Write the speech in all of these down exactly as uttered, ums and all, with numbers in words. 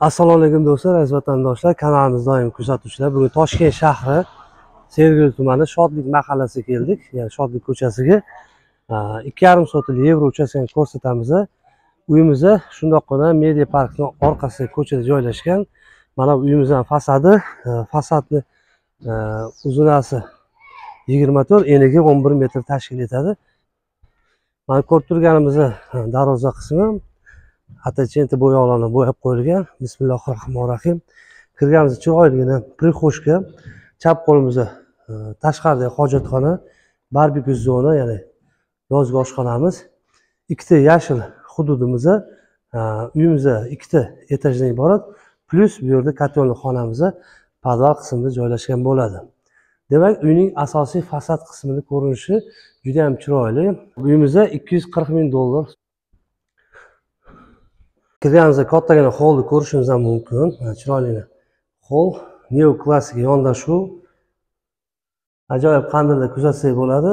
Assalomu alaykum do'stlar, aziz vatandoshlar, kanalimiz doim kuzatuvchilar. Bugun Toshkent shahri Sergili tumani Shodlik mahallasiga keldik, ya'ni Shodlik ko'chasiga. ikki yarim soatlik yevro uchastkani ko'rsatamiz. Uyimiz shundoqqina media parkning orqasidagi ko'chada joylashgan. Mana bu uyimizning fasadi, fasadni uzunasi yigirma to'rt, eniga o'n bir metr tashkil etadi. Mana ko'rib turganimiz darvoza qismi Atachenti bo'yoqlarni bo'yab qo'yilgan. Bismillahirrohmanirrohim. Kirganimizda chiroyligina prixoshka, chap qo'limizda tashqaridagi hojatxona, barbekyu zona, ya'ni yozgi oshxonamiz. Ikkita yashil hududimiz, uyimiz ikkita etajdan iborat, plus bu yerda kotelni xonamiz podval qismida joylashgan bo'ladi. Demak, uyning asosiy fasad qismini ko'rinishi juda ham chiroyli. Uyimiz ikki yuz qirq ming dollar. Kirganimizda kattagina holni ko'rishimiz ham mumkin. Chiroyli hol, neoklassik yondashuv. Ajoyib qandilda kuzatsak bo'ladi.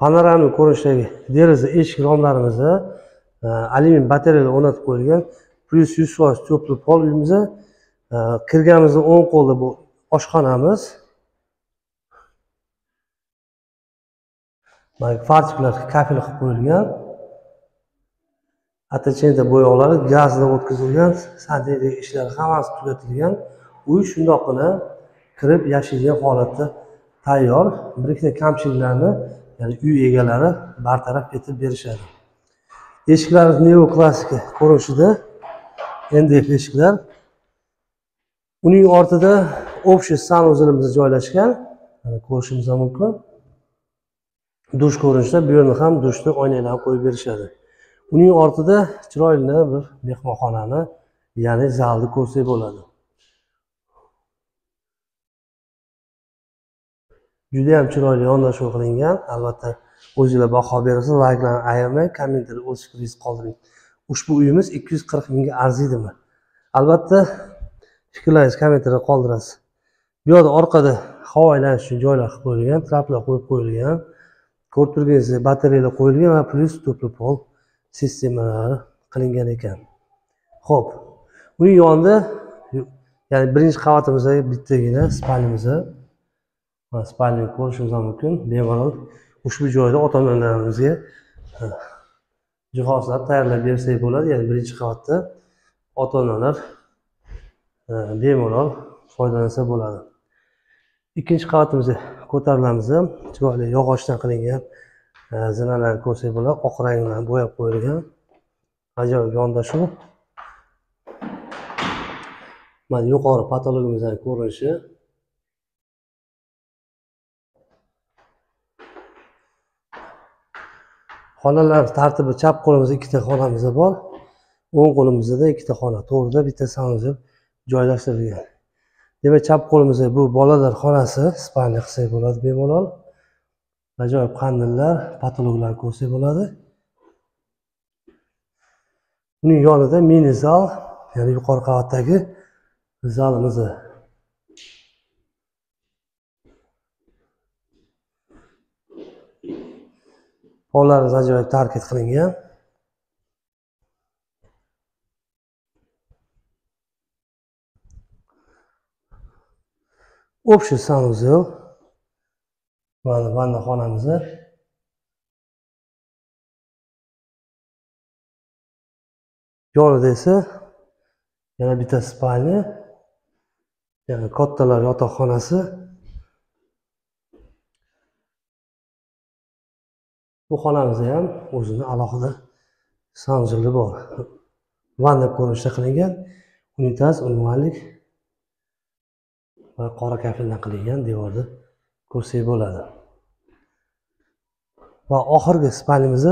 Panoramali ko'rinishdagi deraza eshik romlarimizda alyumin batareyalar o'rnatib qo'yilgan. Plus yuz foiz to'pli pol uyimizda. Kirganimizda o'ng qo'lda bu oshxonamiz. Mana fartiklar kafel qilib qo'yilgan. Atachenta bo'yoqlari gazda o'tkazilgan, sanitariya ishlari hammasi tugatilgan. Uy shundoqqina kirib yashaydigan holatda tayyor. Bir ikkita kamchiliklarni, ya'ni uy egalari bartaraf etib berishadi. Eshiklarimiz neoklassik ko'rinishida, endi eshiklar. Uning ortida общий sanuzilimiz joylashgan, ko'rishimiz mumkin. Dush ko'rinishida, bu yerni ham dushni oynalar qo'yib berishadi. Uning ortida chiroyli bir mehmonxonani, ya'ni zalni ko'rsak bo'ladi. Juda ham chiroyli yondashuv qilingan. Albatta, o'zingizlar baho berasiz, like'larni ayamang, kommentariyada o'z fikringizni qoldiring. Ushbu uyimiz ikki yuz qirq mingga arziydimi? Albatta, fikrlaringizni kommentariyada qoldirasiz. Bu yerda orqada havo aylanish uchun joylar qilib qo'yilgan, traplar qo'yib qo'yilgan. Ko'rib turganingizdek, batareyalar qo'yilgan va plyus to'pli pol sistemalari qilingan ekan. Xo'p, uning yonida, ya'ni birinchi qavatimizdagi bittagina spalnimiz, mana spalni ko'rishimiz mumkin. Bemalol ushbu joyda ota-onalarimizga jihozlar tayyorlab bersak bo'ladi. Ya'ni birinchi qavatda ota-onalar bemalol foydalansa bo'ladi. Ikkinchi qavatimizga ko'tarilamiz. Chiroyli yog'ochdan qilingan zinalarni ko'rsak bo'ladi, oq rang bilan bo'yab qo'yilgan. Ajoyib yondashuv. Mana yuqori patologimizning ko'rinishi. Xonalar tartibi, chap qo'limizda ikkita xonamiz bor, o'ng qo'limizda ikkita xona, to'g'rida bitta sanuzib joylashtirilgan. Demak, chap qo'limizda bu bolalar xonasi, spalni qilsak bo'ladi bemalol. Ajoyib qandillar, patologlar ko'rsak bo'ladi. Uning yonida mini zal, ya'ni yuqori qavatdagi zalimiz. Pollarimiz ajoyib tarkib qilingan. Общий санузел. Mana vanna xonamiz. Yonida esa yana bitta spalni, yana kattalar yotoqxonasi. Bu xonamizda ham o'zini alohida sanuzeli bor. Vanna ko'rinishda qilingan, unitaz, unvonlik va qora kafeldan qilingan devorda ko'rsak bo'ladi. Va oxirgi spalnimiz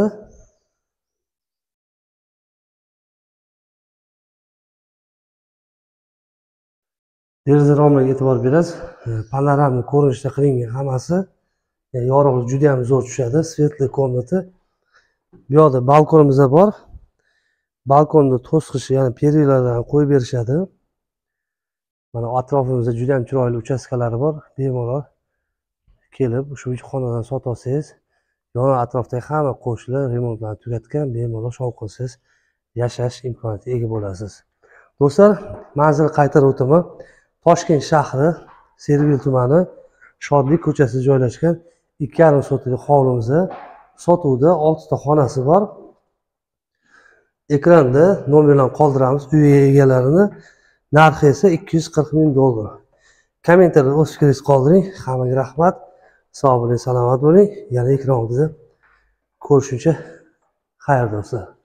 deraza romlariga e'tibor berasiz. Panoramali ko'rinishda qilingan hammasi. Yorug'lik juda ham zo'r tushadi. Svetli komnata. Bu yerda balkonimiz bor. Balkonda to'sqich, ya'ni perilarni qo'yib berishadi. Mana atrofimizda juda ham chiroyli uchastkalari bor. Bemalol kelib ushbu xonadan sotib olsangiz, yon atrofdagi hamma qo'shnilar remontlarni tugatgan, bemalol shovqinsiz yaşash imkoniyatiga ega bo'lasiz. Do'stlar, manzil qayta rutimi Toshkent shahri Sergili tumani Shodlik ko'chasida joylashgan ikki yarim sotli hovlimizda sotuvda olti ta xonasi bor. Ekranda nomerlarni qoldiramiz, uy egalarini. Narxi esa ikki yuz qirq ming dollar. Kommentarlarda o'z fikringizni qoldiring. Hammaga rahmat. Sog' bo'ling, salomat bo'ling. Yana ekranda ko'rishguncha xayr, do'stlar.